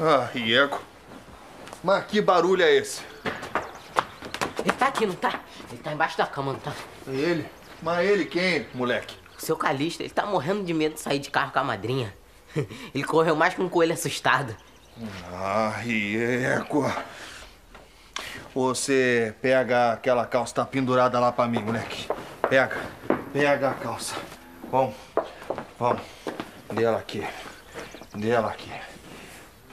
Ah, Diego. Mas que barulho é esse? Ele tá aqui, não tá? Ele tá embaixo da cama, não tá? Ele? Mas ele quem, moleque? O seu Calixto, ele tá morrendo de medo de sair de carro com a madrinha. Ele correu mais que um coelho assustado. Ah, Diego. Você pega aquela calça que tá pendurada lá pra mim, moleque. Pega. Pega a calça. Vamos. Vamos. Dela aqui. Dela aqui.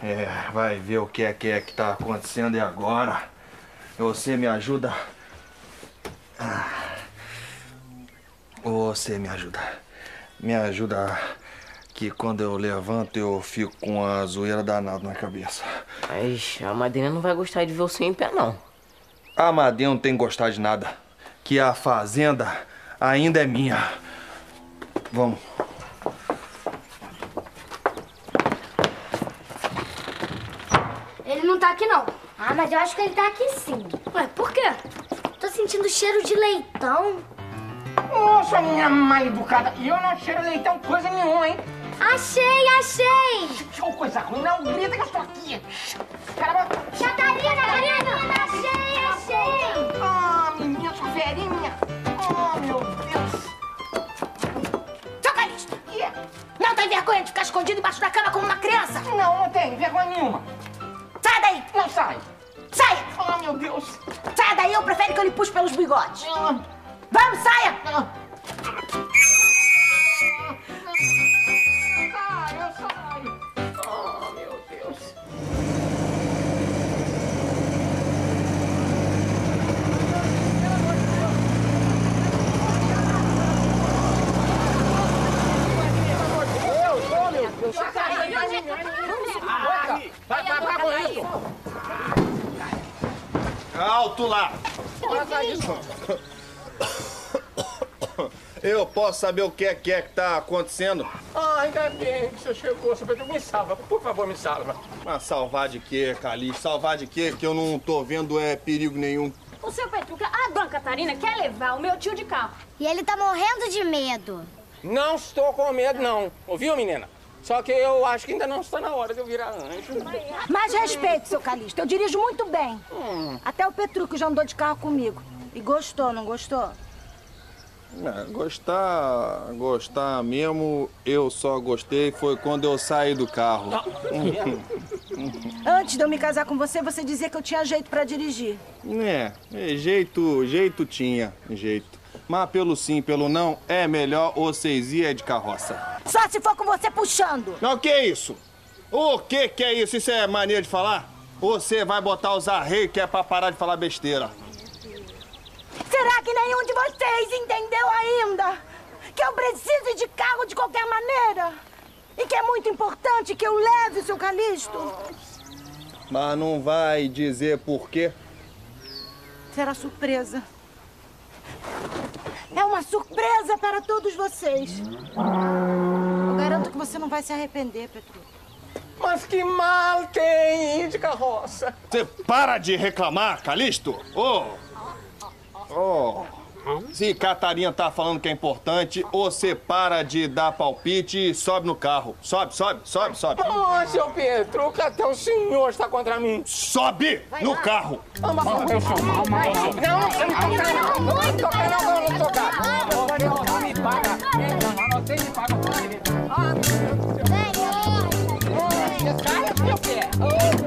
É, vai ver o que é que tá acontecendo e agora. Você me ajuda. Você me ajuda. Me ajuda que quando eu levanto eu fico com a zoeira danada na cabeça. Mas a Madalena não vai gostar de ver você em pé, não. A Madalena não tem que gostar de nada. Que a fazenda ainda é minha. Vamos. Ele não tá aqui, não. Ah, mas eu acho que ele tá aqui sim. Ué, por quê? Tô sentindo cheiro de leitão. Nossa, minha mal educada. E eu não cheiro leitão coisa nenhuma, hein? Achei, achei! Show, coisa ruim, não grita que eu estou aqui. Caramba! Catarina, Catarina! Achei, achei! Ah, menina, sua velhinha. Oh, meu Deus. Seu Calixto! Yeah. Não tem vergonha de ficar escondido embaixo da cama como uma criança? Não, não tem vergonha nenhuma. Sai daí! Não sai! Sai! Oh, meu Deus! Sai daí, eu prefiro que eu lhe puxe pelos bigodes. Vamos, saia! Oh, meu Deus! Oh, meu Deus! Vai com isso! Alto lá! Passa isso! Eu posso saber o que é que tá acontecendo? Ah, ainda bem que o senhor chegou, seu Petrúquio. Me salva, por favor, me salva. Mas salvar de quê, Calixto? Salvar de quê? Que eu não tô vendo perigo nenhum. O seu Petrúquio, a dona Catarina quer levar o meu tio de carro. E ele tá morrendo de medo. Não estou com medo, não. Ouviu, menina? Só que eu acho que ainda não está na hora de eu virar anjo. Mas respeito, seu Calixto. Eu dirijo muito bem. Até o Petrúquio já andou de carro comigo. E gostou, não gostou? É, gostar mesmo, eu só gostei foi quando eu saí do carro. Antes de eu me casar com você, você dizia que eu tinha jeito pra dirigir. É jeito tinha, jeito. Mas pelo sim, pelo não, é melhor vocês irem de carroça. Só se for com você puxando. Não, que é isso? O que é isso? Isso é mania de falar? Você vai botar os arreios que é pra parar de falar besteira. Será que nenhum de vocês entendeu ainda que eu preciso de carro de qualquer maneira? E que é muito importante que eu leve o seu Calixto? Mas não vai dizer por quê? Será surpresa. É uma surpresa para todos vocês. Eu garanto que você não vai se arrepender, Petrúquio. Mas que mal tem de carroça. Você para de reclamar, Calixto? Se Catarina tá falando que é importante, você para de dar palpite e sobe no carro. Sobe. Ô, seu Petruchio, até o senhor está contra mim. Sobe no carro. Não toca, não. Me paga. Você me paga. Meu Deus.